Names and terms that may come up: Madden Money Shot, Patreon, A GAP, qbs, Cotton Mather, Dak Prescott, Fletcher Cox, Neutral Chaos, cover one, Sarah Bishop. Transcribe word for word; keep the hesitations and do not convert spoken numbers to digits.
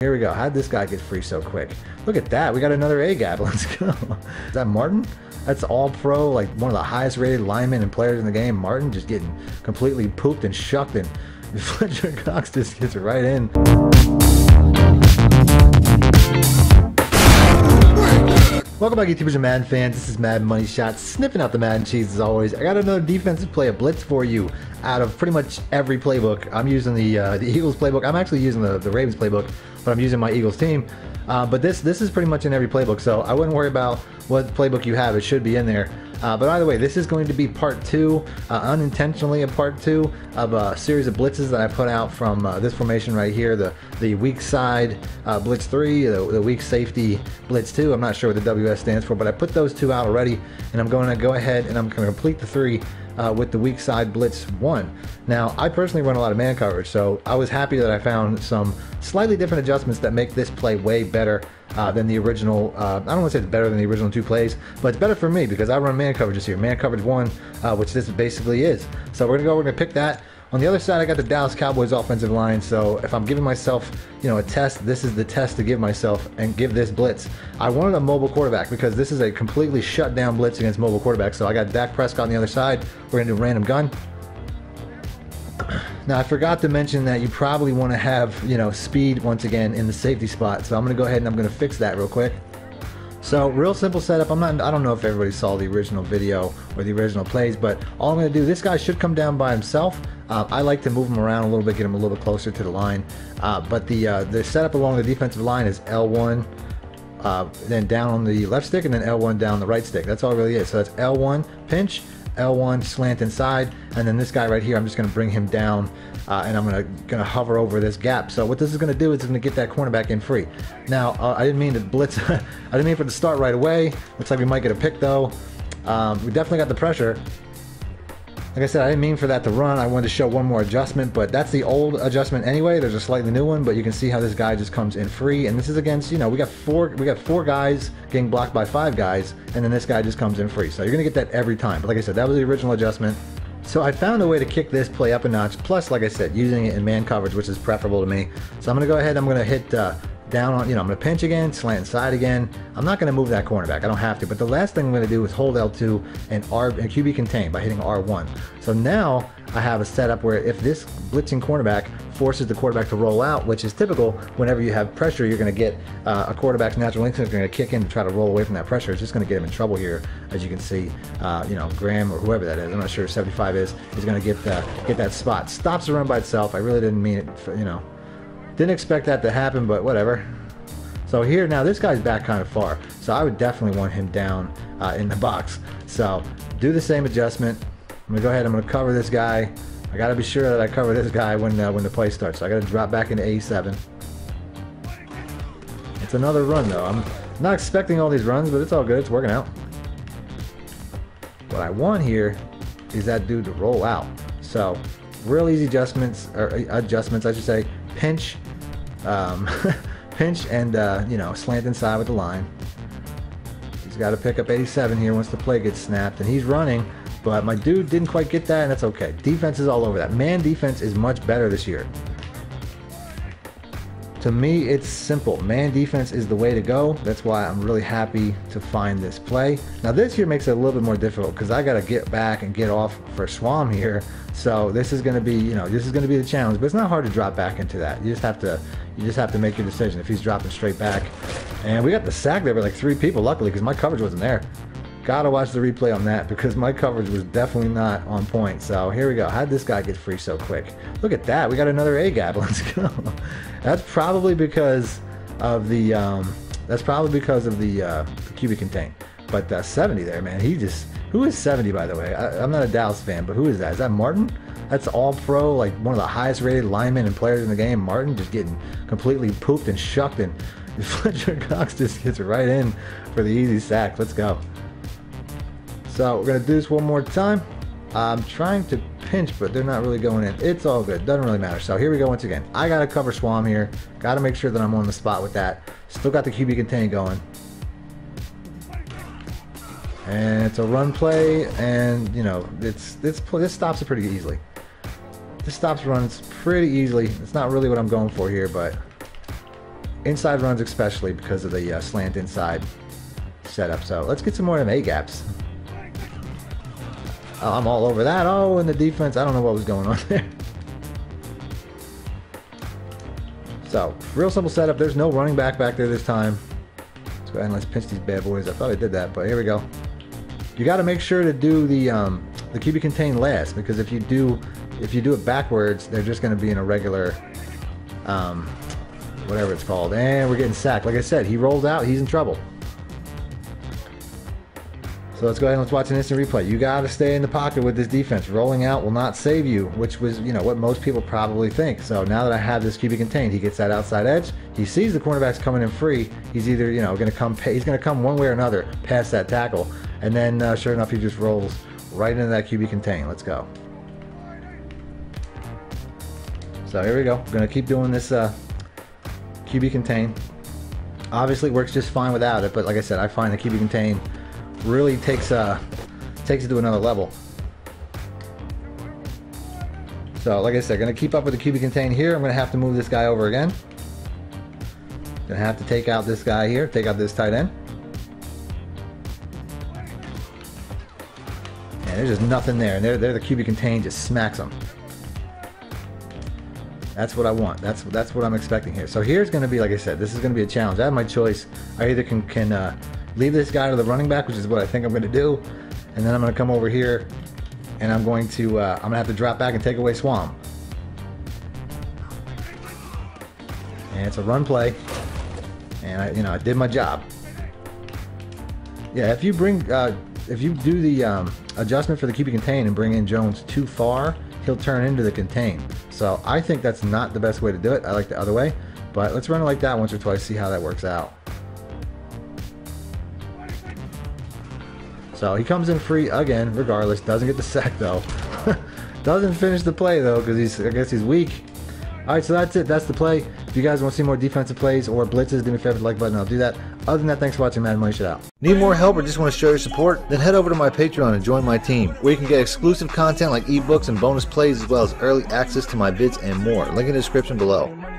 Here we go. How'd this guy get free so quick? Look at that. We got another A gap. Let's go. Is that Martin? That's all pro, like one of the highest rated linemen and players in the game. Martin just getting completely pooped and shucked, and Fletcher Cox just gets right in. Welcome back, YouTubers and Madden fans. This is Madden Money Shot, sniffing out the Madden cheese as always. I got another defensive play, a blitz for you out of pretty much every playbook. I'm using the uh, the Eagles playbook. I'm actually using the, the Ravens playbook, but I'm using my Eagles team. Uh, but this this is pretty much in every playbook, so I wouldn't worry about what playbook you have. It should be in there. Uh, but either way, this is going to be part two, uh, unintentionally a part two of a series of blitzes that I put out from uh, this formation right here, the, the weak side uh, blitz three, the, the weak safety blitz two. I'm not sure what the W S stands for, but I put those two out already, and I'm going to go ahead and I'm going to complete the three uh, with the weak side blitz one. Now, I personally run a lot of man coverage, so I was happy that I found some slightly different adjustments that make this play way better Uh, than the original. uh, I don't want to say it's better than the original two plays, but it's better for me because I run man coverages here, man coverage one, uh, which this basically is. So we're gonna go, we're gonna pick that. On the other side, I got the Dallas Cowboys offensive line, so if I'm giving myself, you know, a test, this is the test to give myself and give this blitz. I wanted a mobile quarterback because this is a completely shut down blitz against mobile quarterbacks, so I got Dak Prescott on the other side. We're gonna do random gun. Now, I forgot to mention that you probably want to have, you know, speed once again in the safety spot. So I'm going to go ahead and I'm going to fix that real quick. So real simple setup. I'm not, I don't know if everybody saw the original video or the original plays, but all I'm going to do, this guy should come down by himself. Uh, I like to move him around a little bit, get him a little bit closer to the line. Uh, but the, uh, the setup along the defensive line is L one, uh, then down on the left stick, and then L one down the right stick. That's all it really is. So that's L one pinch, L one slant inside, and then this guy right here, I'm just going to bring him down, uh, and I'm going to going to hover over this gap. So what this is going to do is it's going to get that cornerback in free. Now, uh, I didn't mean to blitz. I didn't mean for it to start right away. Looks like we might get a pick though. Um, we definitely got the pressure. Like I said, I didn't mean for that to run. I wanted to show one more adjustment, but that's the old adjustment anyway. There's a slightly new one, but you can see how this guy just comes in free. And this is against, you know, we got four we got four guys getting blocked by five guys, and then this guy just comes in free. So you're gonna get that every time. But like I said, that was the original adjustment. So I found a way to kick this play up a notch. Plus, like I said, using it in man coverage, which is preferable to me. So I'm gonna go ahead. I'm gonna hit. Uh, down on, you know, I'm going to pinch again, slant inside again. I'm not going to move that cornerback. I don't have to. But the last thing I'm going to do is hold L two and R and Q B contain by hitting R one. So now I have a setup where if this blitzing cornerback forces the quarterback to roll out, which is typical, whenever you have pressure, you're going to get uh, a quarterback's natural instinct is going to kick in to try to roll away from that pressure. It's just going to get him in trouble here, as you can see. Uh, you know, Graham or whoever that is, I'm not sure, seventy-five is, is going to get that, get that spot. Stops the run by itself. I really didn't mean it, for, you know. Didn't expect that to happen, but whatever. So here, now this guy's back kind of far, so I would definitely want him down uh, in the box. So do the same adjustment. I'm gonna go ahead, I'm gonna cover this guy. I gotta be sure that I cover this guy when uh, when the play starts. So I gotta drop back into A seven. It's another run though. I'm not expecting all these runs, but it's all good, it's working out. What I want here is that dude to roll out. So real easy adjustments, or adjustments I should say, pinch, Um, pinch and uh, you know, slant inside with the line. He's got to pick up eighty-seven here once the play gets snapped, and he's running, but my dude didn't quite get that, and that's okay. Defense is all over that. Man defense is much better this year. To me, it's simple. Man defense is the way to go. That's why I'm really happy to find this play. Now this here makes it a little bit more difficult because I got to get back and get off for Swam here. So this is going to be, you know, this is going to be the challenge. But it's not hard to drop back into that. You just have to, you just have to make your decision if he's dropping straight back. And we got the sack there with like three people, luckily, because my coverage wasn't there. Gotta watch the replay on that because my coverage was definitely not on point. So here we go. How'd this guy get free so quick? Look at that. We got another A gap. Let's go. That's probably because of the um, that's probably because of the, uh, the Q B contain. But uh, seventy there, man. He just who is seventy by the way? I, I'm not a Dallas fan, but who is that? Is that Martin? That's all pro, like one of the highest rated linemen and players in the game. Martin just getting completely pooped and shucked, and Fletcher Cox just gets right in for the easy sack. Let's go. So we're going to do this one more time. I'm trying to pinch, but they're not really going in. It's all good. Doesn't really matter. So here we go once again. I got to cover Swam here. Got to make sure that I'm on the spot with that. Still got the Q B contain going. And it's a run play, and you know, it's, it's this stops it pretty easily. This stops runs pretty easily. It's not really what I'm going for here, but Inside runs especially because of the uh, slant inside setup. So let's get some more of them A-gaps. Oh, I'm all over that. Oh, and the defense. I don't know what was going on there. So, real simple setup. There's no running back back there this time. Let's go ahead and let's pinch these bad boys. I thought I did that, but here we go. You got to make sure to do the um, the Q B contain last, because if you do if you do it backwards, they're just going to be in a regular um, whatever it's called. And we're getting sacked. Like I said, he rolls out. He's in trouble. So let's go ahead and let's watch an instant replay. You got to stay in the pocket with this defense. Rolling out will not save you, which was you know what most people probably think. So now that I have this Q B contained, he gets that outside edge. He sees the cornerback's coming in free. He's either you know going to come he's going to come one way or another past that tackle. And then, uh, sure enough, he just rolls right into that Q B contain. Let's go. So here we go. We're going to keep doing this uh, Q B contain. Obviously, it works just fine without it. But like I said, I find the Q B contain really takes uh, takes it to another level. So like I said, going to keep up with the Q B contain here. I'm going to have to move this guy over again. Going to have to take out this guy here. Take out this tight end. There's just nothing there, and they're, they're the Q B contain just smacks them. That's what I want. That's that's what I'm expecting here. So here's going to be, like I said, this is going to be a challenge. I have my choice. I either can can uh, leave this guy to the running back, which is what I think I'm going to do, and then I'm going to come over here, and I'm going to uh, I'm going to have to drop back and take away Swam. And it's a run play, and I you know I did my job. Yeah, if you bring. Uh, If you do the um, adjustment for the Q B contain and bring in Jones too far, he'll turn into the contain. So I think that's not the best way to do it. I like the other way, but let's run it like that once or twice, see how that works out. So he comes in free again, regardless. Doesn't get the sack though. Doesn't finish the play though, because he's I guess he's weak. All right, so that's it. That's the play. If you guys want to see more defensive plays or blitzes, do me a favor, like button. I'll do that. Other than that, thanks for watching Madden Money Shot. Need more help or just want to show your support? Then head over to my Patreon and join my team, where you can get exclusive content like ebooks and bonus plays, as well as early access to my vids and more. Link in the description below.